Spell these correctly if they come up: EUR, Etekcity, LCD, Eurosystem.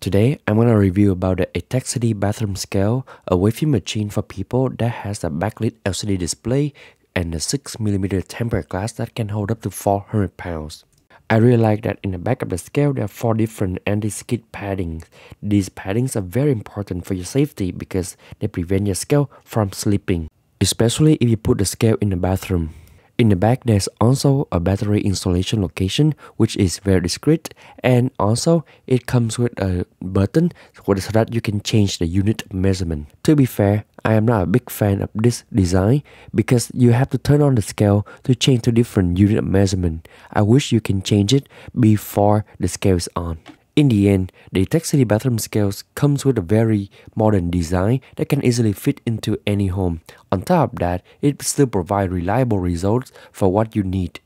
Today, I'm going to review about the Etekcity bathroom scale, a Wi-Fi machine for people that has a backlit LCD display and a 6mm tempered glass that can hold up to 400 pounds. I really like that in the back of the scale there are 4 different anti-skid paddings. These paddings are very important for your safety because they prevent your scale from slipping, especially if you put the scale in the bathroom. In the back, there's also a battery installation location, which is very discreet, and also it comes with a button so that you can change the unit measurement. To be fair, I am not a big fan of this design because you have to turn on the scale to change to different unit measurement. I wish you can change it before the scale is on. In the end, the Etekcity bathroom scales comes with a very modern design that can easily fit into any home. On top of that, it still provides reliable results for what you need.